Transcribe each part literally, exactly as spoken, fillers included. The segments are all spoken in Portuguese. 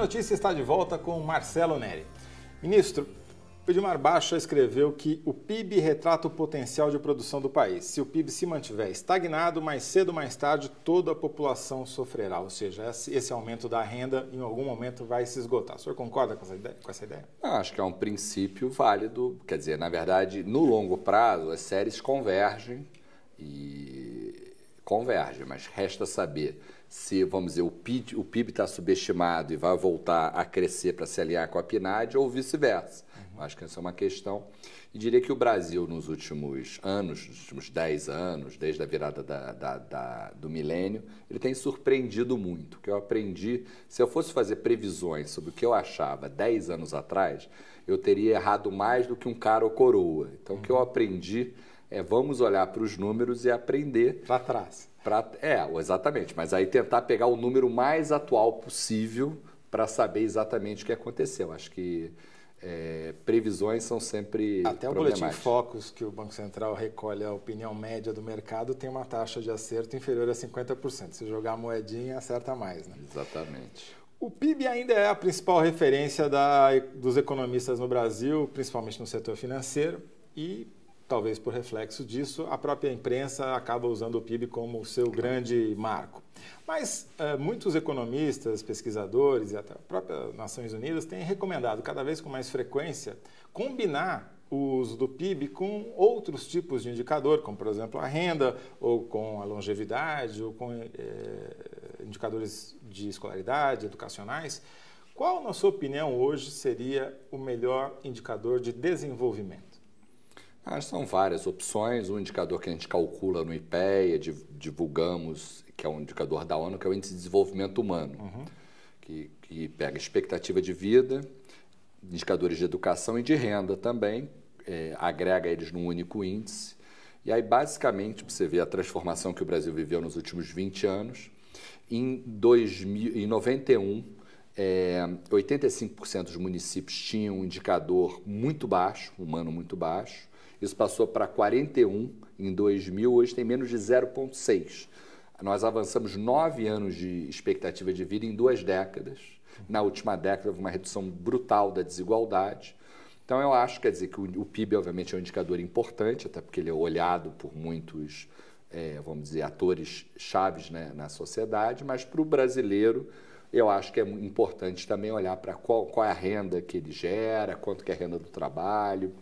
Notícia está de volta com Marcelo Neri. Ministro, o Edmar Baixa escreveu que o P I B retrata o potencial de produção do país. Se o P I B se mantiver estagnado, mais cedo ou mais tarde, toda a população sofrerá. Ou seja, esse aumento da renda em algum momento vai se esgotar. O senhor concorda com essa ideia? Com essa ideia? Eu acho que é um princípio válido. Quer dizer, na verdade, no longo prazo, as séries convergem e convergem, mas resta saber se, vamos dizer, o P I B está subestimado e vai voltar a crescer para se alinhar com a Pnad ou vice-versa. Uhum. Acho que essa é uma questão. E diria que o Brasil, nos últimos anos, nos últimos dez anos, desde a virada da, da, da, do milênio, ele tem surpreendido muito. O que eu aprendi, se eu fosse fazer previsões sobre o que eu achava dez anos atrás, eu teria errado mais do que um cara ou coroa. Então, uhum. o que eu aprendi é vamos olhar para os números e aprender... Para trás. Pra, é, exatamente, mas aí tentar pegar o número mais atual possível para saber exatamente o que aconteceu. Acho que é, previsões são sempre até o boletim Focus, que o Banco Central recolhe a opinião média do mercado, tem uma taxa de acerto inferior a cinquenta por cento. Se jogar a moedinha, acerta mais, né? Exatamente. O P I B ainda é a principal referência da, dos economistas no Brasil, principalmente no setor financeiro, e... talvez por reflexo disso, a própria imprensa acaba usando o P I B como seu grande marco. Mas eh, muitos economistas, pesquisadores e até a própria Nações Unidas têm recomendado cada vez com mais frequência combinar o uso do P I B com outros tipos de indicador, como por exemplo a renda, ou com a longevidade, ou com eh, indicadores de escolaridade, educacionais. Qual, na sua opinião, hoje seria o melhor indicador de desenvolvimento? Ah, são várias opções. Um indicador que a gente calcula no IPEA, divulgamos, que é um indicador da ONU, que é o Índice de Desenvolvimento Humano, uhum. que, que pega expectativa de vida, indicadores de educação e de renda também, é, agrega eles num único índice. E aí, basicamente, você vê a transformação que o Brasil viveu nos últimos vinte anos. Em, dois mil, em noventa e um, é, oitenta e cinco por cento dos municípios tinham um indicador muito baixo, humano muito baixo. Isso passou para quarenta e um em dois mil, hoje tem menos de zero vírgula seis. Nós avançamos nove anos de expectativa de vida em duas décadas. Na última década houve uma redução brutal da desigualdade. Então eu acho, quer dizer, que o P I B obviamente é um indicador importante, até porque ele é olhado por muitos, é, vamos dizer, atores chaves, né, na sociedade, mas para o brasileiro eu acho que é importante também olhar para qual, qual é a renda que ele gera, quanto que é a renda do trabalho,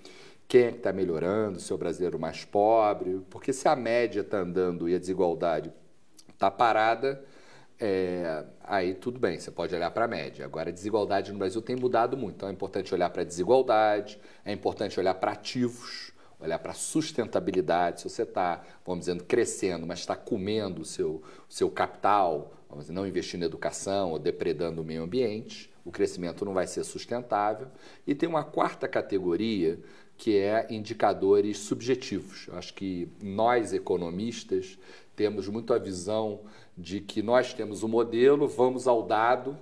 quem é que está melhorando, se é o brasileiro mais pobre, porque se a média está andando e a desigualdade está parada, é, aí tudo bem, você pode olhar para a média. Agora, a desigualdade no Brasil tem mudado muito, então é importante olhar para a desigualdade, é importante olhar para ativos, olhar para a sustentabilidade, se você está, vamos dizer, crescendo, mas está comendo o seu, seu capital, vamos dizer, não investindo em educação ou depredando o meio ambiente, o crescimento não vai ser sustentável. E tem uma quarta categoria, que é indicadores subjetivos. Eu acho que nós, economistas, temos muito a visão de que nós temos um modelo, vamos ao dado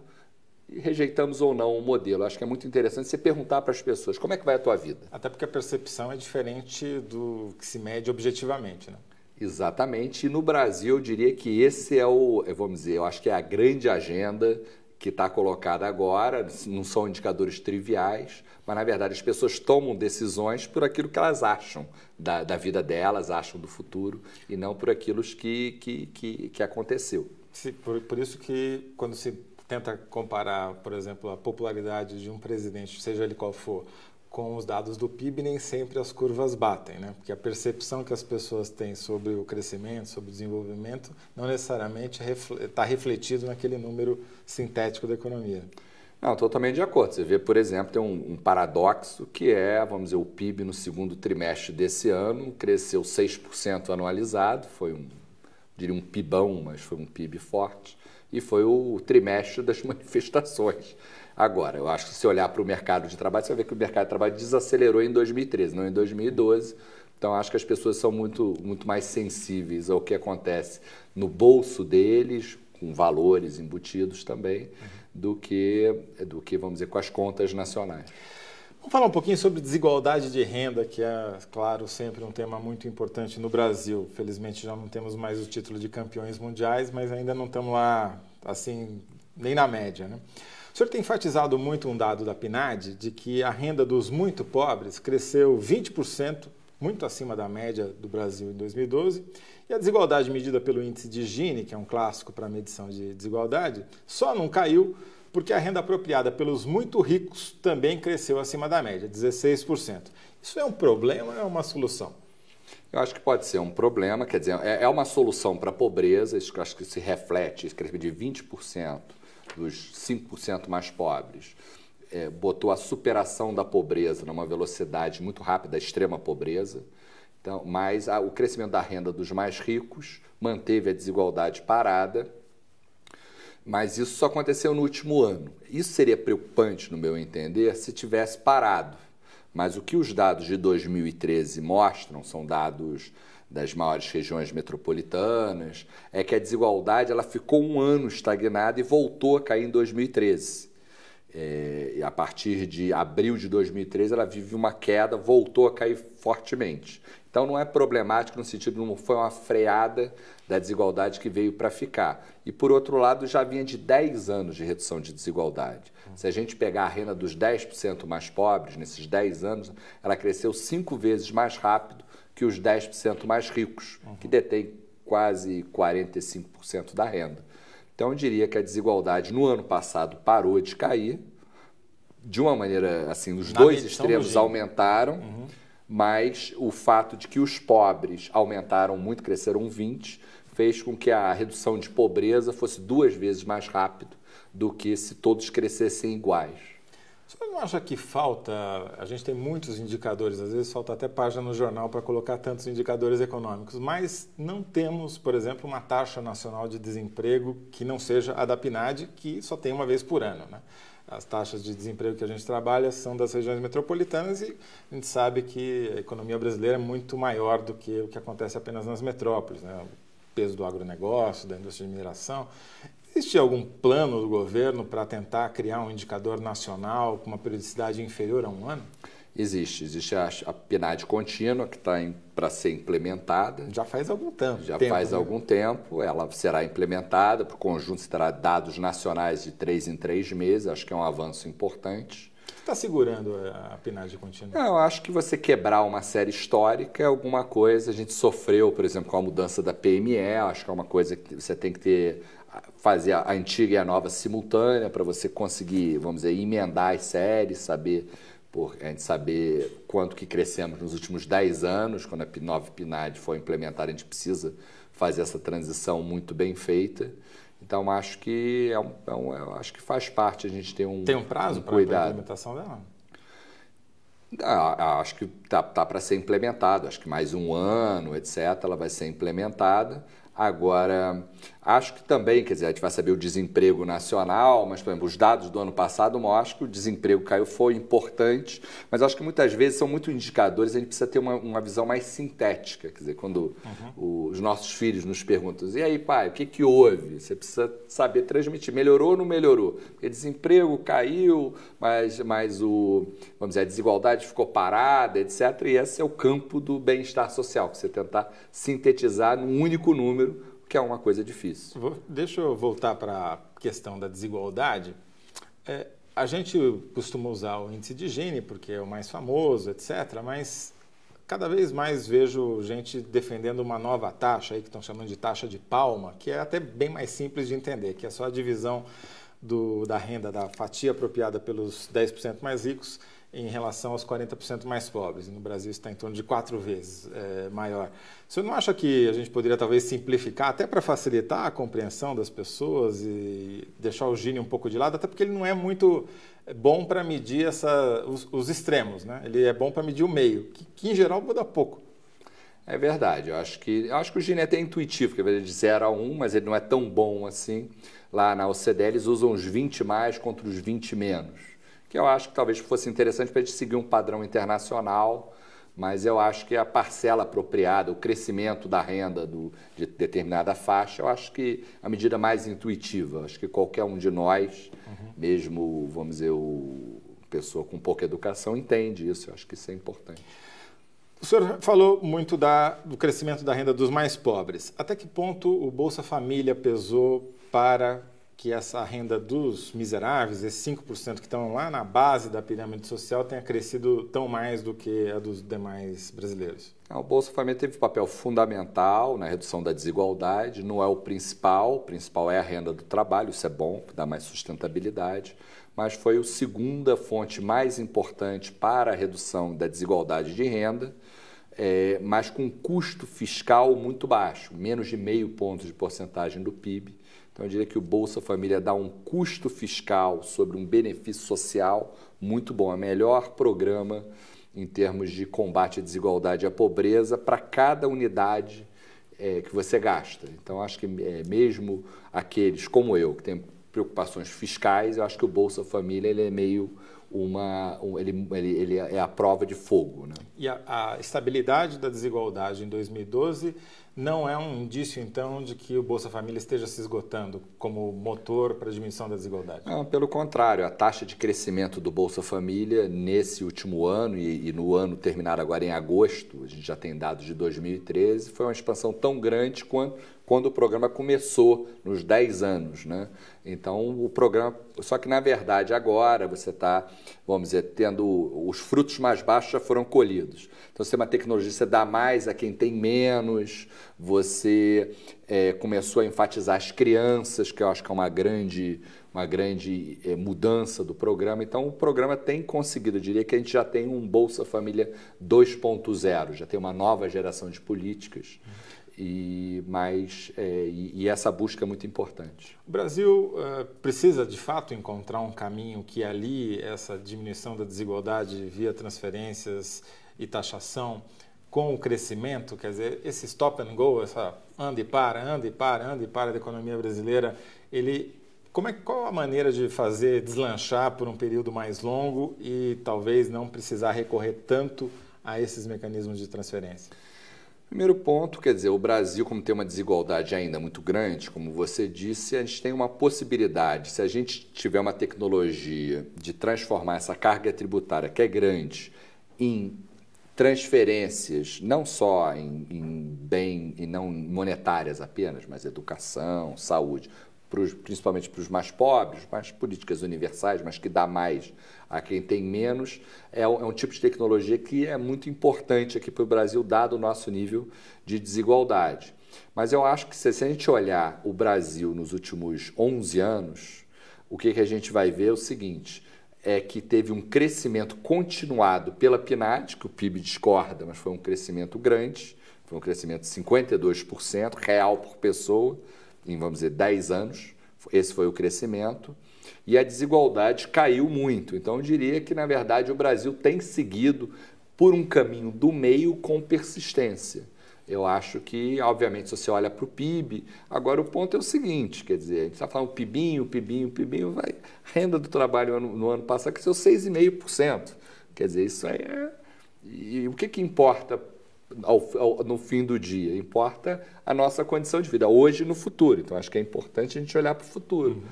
e rejeitamos ou não o modelo. Eu acho que é muito interessante você perguntar para as pessoas como é que vai a tua vida. Até porque a percepção é diferente do que se mede objetivamente, né? Exatamente. E no Brasil, eu diria que esse é o, vamos dizer, eu acho que é a grande agenda que está colocada agora. Não são indicadores triviais, mas, na verdade, as pessoas tomam decisões por aquilo que elas acham da, da vida delas, acham do futuro, e não por aquilo que, que, que, que aconteceu. Sim, por, por isso que, quando se tenta comparar, por exemplo, a popularidade de um presidente, seja ele qual for, com os dados do P I B, nem sempre as curvas batem, né? Porque a percepção que as pessoas têm sobre o crescimento, sobre o desenvolvimento, não necessariamente está refletido naquele número sintético da economia. Não, totalmente de acordo. Você vê, por exemplo, tem um, um paradoxo que é, vamos dizer, o P I B no segundo trimestre desse ano cresceu seis por cento anualizado, foi um, diria um pibão, mas foi um P I B forte, e foi o trimestre das manifestações. Agora, eu acho que se olhar para o mercado de trabalho, você vai ver que o mercado de trabalho desacelerou em dois mil e treze, não em dois mil e doze. Então, acho que as pessoas são muito, muito mais sensíveis ao que acontece no bolso deles, com valores embutidos também, uhum. do que, do que, vamos dizer, com as contas nacionais. Vamos falar um pouquinho sobre desigualdade de renda, que é, claro, sempre um tema muito importante no Brasil. Felizmente, já não temos mais o título de campeões mundiais, mas ainda não estamos lá, assim, nem na média, né? O senhor tem enfatizado muito um dado da Pnad, de que a renda dos muito pobres cresceu vinte por cento, muito acima da média do Brasil em dois mil e doze, e a desigualdade medida pelo índice de Gini, que é um clássico para a medição de desigualdade, só não caiu porque a renda apropriada pelos muito ricos também cresceu acima da média, dezesseis por cento. Isso é um problema ou é uma solução? Eu acho que pode ser um problema, quer dizer, é uma solução para a pobreza, isso que eu acho que se reflete, cerca de vinte por cento dos cinco por cento mais pobres, é, botou a superação da pobreza numa velocidade muito rápida, a extrema pobreza, então, mas a, o crescimento da renda dos mais ricos manteve a desigualdade parada, mas isso só aconteceu no último ano. Isso seria preocupante, no meu entender, se tivesse parado. Mas o que os dados de dois mil e treze mostram, são dados das maiores regiões metropolitanas, é que a desigualdade ela ficou um ano estagnada e voltou a cair em dois mil e treze. É, e a partir de abril de dois mil e treze, ela vive uma queda, voltou a cair fortemente. Então, não é problemático no sentido de não foi uma freada da desigualdade que veio para ficar. E, por outro lado, já vinha de dez anos de redução de desigualdade. Se a gente pegar a renda dos dez por cento mais pobres, nesses dez anos, ela cresceu cinco vezes mais rápido que os dez por cento mais ricos, que detêm quase quarenta e cinco por cento da renda. Então, eu diria que a desigualdade no ano passado parou de cair, de uma maneira assim, os dois extremos aumentaram, uhum. mas o fato de que os pobres aumentaram muito, cresceram vinte por cento, fez com que a redução de pobreza fosse duas vezes mais rápido do que se todos crescessem iguais. Você não acha que falta, a gente tem muitos indicadores, às vezes falta até página no jornal para colocar tantos indicadores econômicos, mas não temos, por exemplo, uma taxa nacional de desemprego que não seja a da Pnad, que só tem uma vez por ano, né? As taxas de desemprego que a gente trabalha são das regiões metropolitanas e a gente sabe que a economia brasileira é muito maior do que o que acontece apenas nas metrópoles, né? O peso do agronegócio, da indústria de mineração. Existe algum plano do governo para tentar criar um indicador nacional com uma periodicidade inferior a um ano? Existe. Existe a, a Pnad contínua que está para ser implementada. Já faz algum tempo. Já tempo, faz né? algum tempo. Ela será implementada. Por conjunto, se terá dados nacionais de três em três meses. Acho que é um avanço importante. O que está segurando a Pnad contínua? Não, acho que você quebrar uma série histórica é alguma coisa. A gente sofreu, por exemplo, com a mudança da P M E. Acho que é uma coisa que você tem que ter... fazer a antiga e a nova simultânea para você conseguir, vamos dizer, emendar as séries, saber, por, a gente saber quanto que crescemos nos últimos dez anos, quando a nova Pnad for implementada, a gente precisa fazer essa transição muito bem feita. Então, acho que, é um, é um, acho que faz parte a gente ter um cuidado. Tem um prazo um para a implementação dela? Ah, acho que está tá para ser implementado, acho que mais um ano, etcétera, ela vai ser implementada. Agora, acho que também, quer dizer, a gente vai saber o desemprego nacional, mas, por exemplo, os dados do ano passado mostram que o desemprego caiu, foi importante, mas acho que muitas vezes são muito indicadores, a gente precisa ter uma, uma visão mais sintética, quer dizer, quando uhum. os nossos filhos nos perguntam, e aí, pai, o que que houve? Você precisa saber transmitir, melhorou ou não melhorou? Porque desemprego caiu, mas, mas o, vamos dizer, a desigualdade ficou parada, etcétera, e esse é o campo do bem-estar social, que você tentar sintetizar num único número, que é uma coisa difícil. Vou, deixa eu voltar para a questão da desigualdade. É, a gente costuma usar o índice de Gini, porque é o mais famoso, etcétera, mas cada vez mais vejo gente defendendo uma nova taxa, aí, que estão chamando de taxa de Palma, que é até bem mais simples de entender, que é só a divisão do, da renda, da fatia apropriada pelos dez por cento mais ricos em relação aos quarenta por cento mais pobres. No Brasil está em torno de quatro vezes é, maior. O senhor não acha que a gente poderia talvez simplificar, até para facilitar a compreensão das pessoas e deixar o Gini um pouco de lado, até porque ele não é muito bom para medir essa, os, os extremos, né? Ele é bom para medir o meio, que, que em geral muda pouco. É verdade, eu acho que, eu acho que o Gini é até intuitivo, que é de zero a um, mas ele não é tão bom assim. Lá na O C D E eles usam os vinte mais contra os vinte menos, que eu acho que talvez fosse interessante para a gente seguir um padrão internacional, mas eu acho que a parcela apropriada, o crescimento da renda do, de determinada faixa, eu acho que a medida mais intuitiva, acho que qualquer um de nós, uhum. mesmo, vamos dizer, o pessoa com pouca educação, entende isso, eu acho que isso é importante. O senhor falou muito da, do crescimento da renda dos mais pobres. Até que ponto o Bolsa Família pesou para que essa renda dos miseráveis, esses cinco por cento que estão lá na base da pirâmide social, tenha crescido tão mais do que a dos demais brasileiros? O Bolsa Família teve um papel fundamental na redução da desigualdade, não é o principal, o principal é a renda do trabalho, isso é bom, dá mais sustentabilidade, mas foi a segunda fonte mais importante para a redução da desigualdade de renda, é, mas com um custo fiscal muito baixo, menos de meio ponto de porcentagem do P I B. Então, eu diria que o Bolsa Família dá um custo fiscal sobre um benefício social muito bom. É o melhor programa em termos de combate à desigualdade e à pobreza para cada unidade é, que você gasta. Então, acho que é, mesmo aqueles como eu, que têm preocupações fiscais, eu acho que o Bolsa Família ele é meio uma... Um, ele, ele, ele é a prova de fogo, né? E a, a estabilidade da desigualdade em dois mil e doze... não é um indício, então, de que o Bolsa Família esteja se esgotando como motor para a diminuição da desigualdade? Não, pelo contrário, a taxa de crescimento do Bolsa Família nesse último ano e, e no ano terminado agora em agosto, a gente já tem dados de dois mil e treze, foi uma expansão tão grande quanto quando o programa começou, nos dez anos, né? Então, o programa... Só que, na verdade, agora você está, vamos dizer, tendo... Os frutos mais baixos já foram colhidos. Então, você tem uma tecnologia, você dá mais a quem tem menos, você é, começou a enfatizar as crianças, que eu acho que é uma grande, uma grande é, mudança do programa. Então, o programa tem conseguido. Eu diria que a gente já tem um Bolsa Família dois ponto zero, já tem uma nova geração de políticas. E, mas, é, e, e essa busca é muito importante. O Brasil uh, precisa, de fato, encontrar um caminho que ali essa diminuição da desigualdade via transferências e taxação com o crescimento, quer dizer, esse stop and go, essa anda e para, anda e para, anda e para da economia brasileira, ele... Como é, qual a maneira de fazer deslanchar por um período mais longo e talvez não precisar recorrer tanto a esses mecanismos de transferência? Primeiro ponto, quer dizer, o Brasil, como tem uma desigualdade ainda muito grande, como você disse, a gente tem uma possibilidade, se a gente tiver uma tecnologia de transformar essa carga tributária, que é grande, em transferências, não só em, em bem e não monetárias apenas, mas educação, saúde, pros, principalmente para os mais pobres, mais políticas universais, mas que dá mais a quem tem menos, é um tipo de tecnologia que é muito importante aqui para o Brasil, dado o nosso nível de desigualdade. Mas eu acho que se a gente olhar o Brasil nos últimos onze anos, o que, que a gente vai ver é o seguinte, é que teve um crescimento continuado pela Pnad, que o P I B discorda, mas foi um crescimento grande, foi um crescimento de cinquenta e dois por cento real por pessoa, em, vamos dizer, dez anos, esse foi o crescimento. E a desigualdade caiu muito. Então, eu diria que, na verdade, o Brasil tem seguido por um caminho do meio com persistência. Eu acho que, obviamente, se você olha para o P I B, agora o ponto é o seguinte, quer dizer, a gente está falando PIBinho, PIBinho, PIBinho, vai, renda do trabalho no, no ano passado cresceu seis vírgula cinco por cento. Quer dizer, isso aí é... E o que, que importa ao, ao, no fim do dia? Importa a nossa condição de vida, hoje e no futuro. Então, acho que é importante a gente olhar para o futuro. Uhum.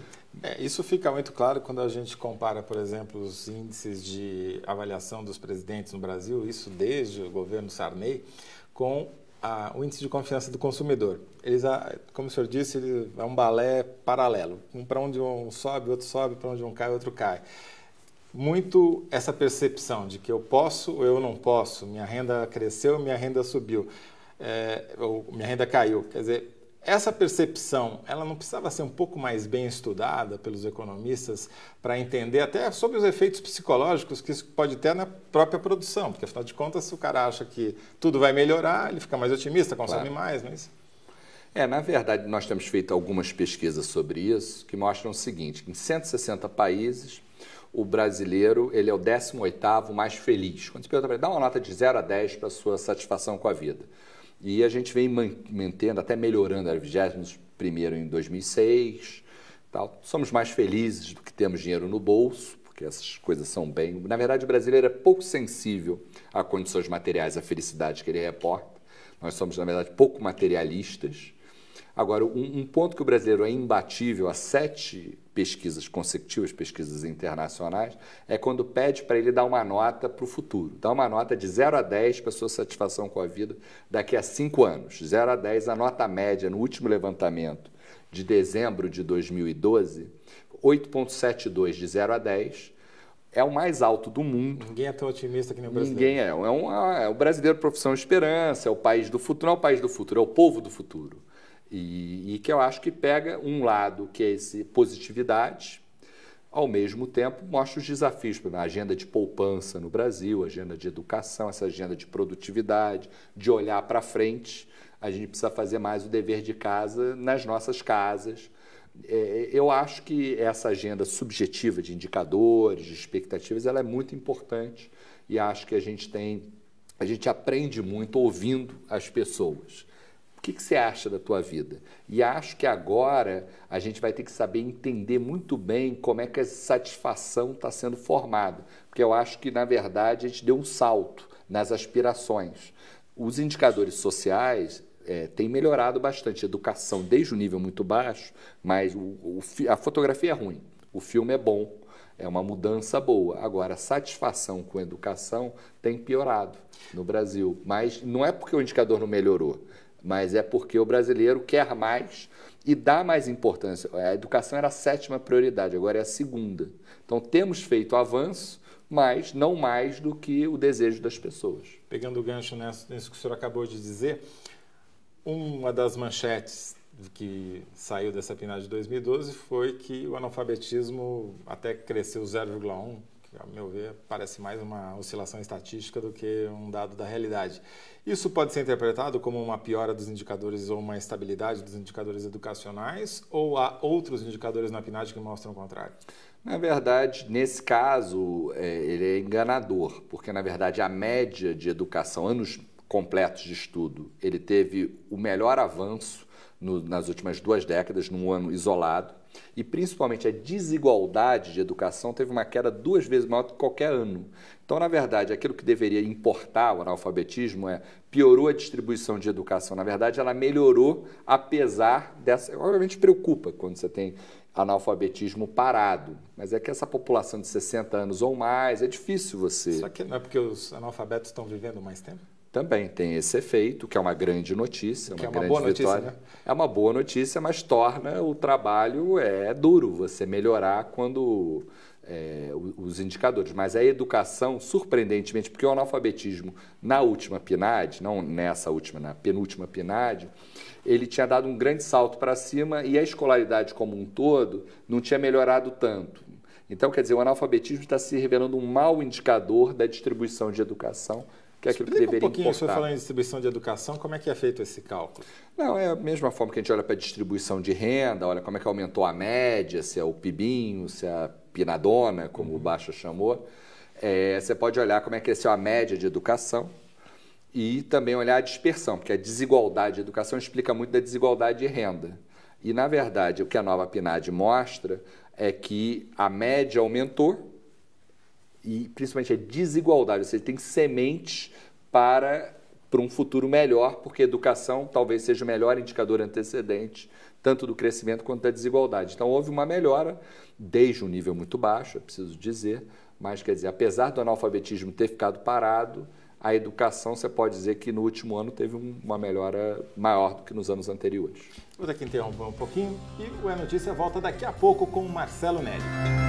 É, isso fica muito claro quando a gente compara, por exemplo, os índices de avaliação dos presidentes no Brasil, isso desde o governo Sarney, com a, o índice de confiança do consumidor. Eles, como o senhor disse, ele, é um balé paralelo. Um para onde um sobe, outro sobe, para onde um cai, outro cai. Muito essa percepção de que eu posso ou eu não posso, minha renda cresceu, minha renda subiu, é, ou minha renda caiu, quer dizer... Essa percepção, ela não precisava ser um pouco mais bem estudada pelos economistas para entender até sobre os efeitos psicológicos que isso pode ter na própria produção, porque afinal de contas, se o cara acha que tudo vai melhorar, ele fica mais otimista, consome claro. mais, não é isso? É, na verdade, nós temos feito algumas pesquisas sobre isso que mostram o seguinte, que em cento e sessenta países, o brasileiro ele é o décimo oitavo mais feliz. Quando você pergunta para ele, dá uma nota de zero a dez para a sua satisfação com a vida. E a gente vem mantendo, até melhorando, era vigésimo primeiro em dois mil e seis, tal. Somos mais felizes do que temos dinheiro no bolso, porque essas coisas são bem... Na verdade, o brasileiro é pouco sensível a condições materiais, a felicidade que ele reporta. Nós somos, na verdade, pouco materialistas. Agora, um, um ponto que o brasileiro é imbatível há sete pesquisas consecutivas, pesquisas internacionais, é quando pede para ele dar uma nota para o futuro. Dá uma nota de zero a dez para a sua satisfação com a vida daqui a cinco anos. zero a dez, a nota média no último levantamento de dezembro de dois mil e doze, oito vírgula setenta e dois de zero a dez, é o mais alto do mundo. Ninguém é tão otimista que nem o brasileiro. Ninguém é. É, um, é o brasileiro profissão esperança, é o país do futuro. Não é o país do futuro, é o povo do futuro. E, e que eu acho que pega um lado, que é esse positividade, ao mesmo tempo mostra os desafios, a agenda de poupança no Brasil, agenda de educação, essa agenda de produtividade, de olhar para frente. A gente precisa fazer mais o dever de casa nas nossas casas. É, eu acho que essa agenda subjetiva de indicadores, de expectativas, ela é muito importante e acho que a gente tem, a gente aprende muito ouvindo as pessoas. O que, que você acha da tua vida? E acho que agora a gente vai ter que saber entender muito bem como é que a satisfação está sendo formada. Porque eu acho que, na verdade, a gente deu um salto nas aspirações. Os indicadores sociais é, têm melhorado bastante. Educação desde um nível muito baixo, mas o, o, a fotografia é ruim, o filme é bom, é uma mudança boa. Agora, a satisfação com a educação tem piorado no Brasil. Mas não é porque o indicador não melhorou, mas é porque o brasileiro quer mais e dá mais importância. A educação era a sétima prioridade, agora é a segunda. Então, temos feito avanço, mas não mais do que o desejo das pessoas. Pegando o gancho nisso que o senhor acabou de dizer, uma das manchetes que saiu dessa Pnad de dois mil e doze foi que o analfabetismo até cresceu zero vírgula um, que, a meu ver, parece mais uma oscilação estatística do que um dado da realidade. Isso pode ser interpretado como uma piora dos indicadores ou uma estabilidade dos indicadores educacionais, ou há outros indicadores na Pnad que mostram o contrário? Na verdade, nesse caso, é, ele é enganador, porque, na verdade, a média de educação, anos completos de estudo, ele teve o melhor avanço no, nas últimas duas décadas, num ano isolado, e, principalmente, a desigualdade de educação teve uma queda duas vezes maior do que qualquer ano. Então, na verdade, aquilo que deveria importar o analfabetismo é piorou a distribuição de educação. Na verdade, ela melhorou apesar dessa... Obviamente, preocupa quando você tem analfabetismo parado, mas é que essa população de sessenta anos ou mais, é difícil você... Só que não é porque os analfabetos estão vivendo mais tempo? Também tem esse efeito, que é uma grande notícia, uma, que é uma grande boa vitória. Notícia, né? É uma boa notícia, mas torna o trabalho é, duro, você melhorar quando... É, os indicadores, mas a educação, surpreendentemente, porque o analfabetismo na última Pnad, não nessa última, na penúltima Pnad, ele tinha dado um grande salto para cima e a escolaridade como um todo não tinha melhorado tanto. Então, quer dizer, o analfabetismo está se revelando um mau indicador da distribuição de educação, que é aquilo que deveria importar. Explica um pouquinho, o senhor falando em distribuição de educação, como é que é feito esse cálculo? Não, é a mesma forma que a gente olha para a distribuição de renda, olha como é que aumentou a média, se é o PIBinho, se é a Pinadona, como uhum. o Baixa chamou, é, você pode olhar como é que cresceu a média de educação e também olhar a dispersão, porque a desigualdade de educação explica muito da desigualdade de renda. E, na verdade, o que a nova Pnad mostra é que a média aumentou e, principalmente, a desigualdade, ou seja, tem sementes para, para um futuro melhor, porque a educação talvez seja o melhor indicador antecedente tanto do crescimento quanto da desigualdade. Então, houve uma melhora, desde um nível muito baixo, eu preciso dizer, mas, quer dizer, apesar do analfabetismo ter ficado parado, a educação, você pode dizer que no último ano teve uma melhora maior do que nos anos anteriores. Vou ter que interromper um pouquinho e o É Notícia volta daqui a pouco com o Marcelo Neri.